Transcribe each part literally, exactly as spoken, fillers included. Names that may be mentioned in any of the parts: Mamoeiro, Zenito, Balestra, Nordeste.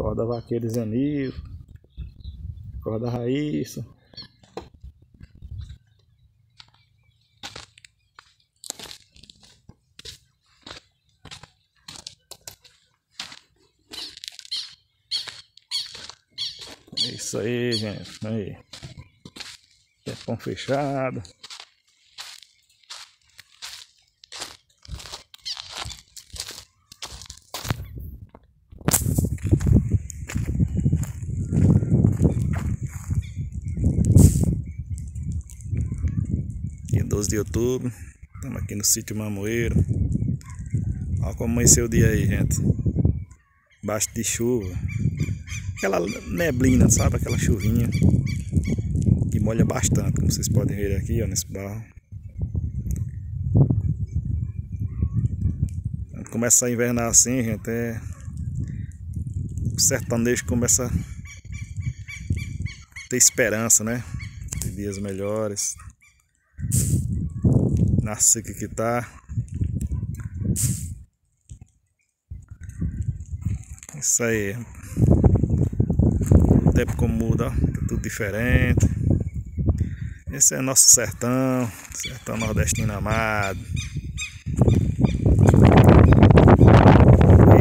corda vaqueira Zenito, corda Raíssa. É isso aí, gente. Aí. Tempão fechado. Dia doze de outubro. Estamos aqui no sítio Mamoeiro. Olha como amanheceu o dia aí, gente. Baixo de chuva. Aquela neblina, sabe? Aquela chuvinha que molha bastante, como vocês podem ver aqui, ó, nesse barro. Quando começa a invernar assim, gente, é... o sertanejo começa a ter esperança, né? De dias melhores. Na seca que tá. Isso aí. O tempo como muda, ó, tá tudo diferente. Esse é nosso sertão, sertão nordestino amado.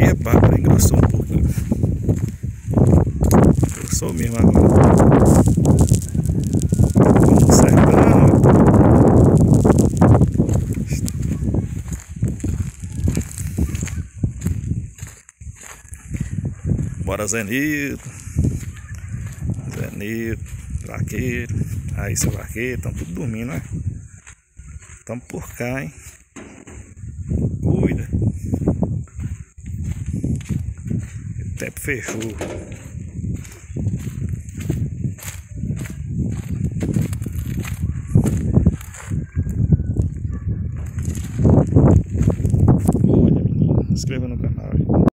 Epa, engrossou um pouquinho. Engrossou mesmo agora. Como sertão. Bora, Zenito. Nero, vaqueiro, aí seu vaqueiro, estão tudo dormindo, né? Estamos por cá, hein? Cuida! O tempo fechou. Cuida, menino. Se inscreva no canal.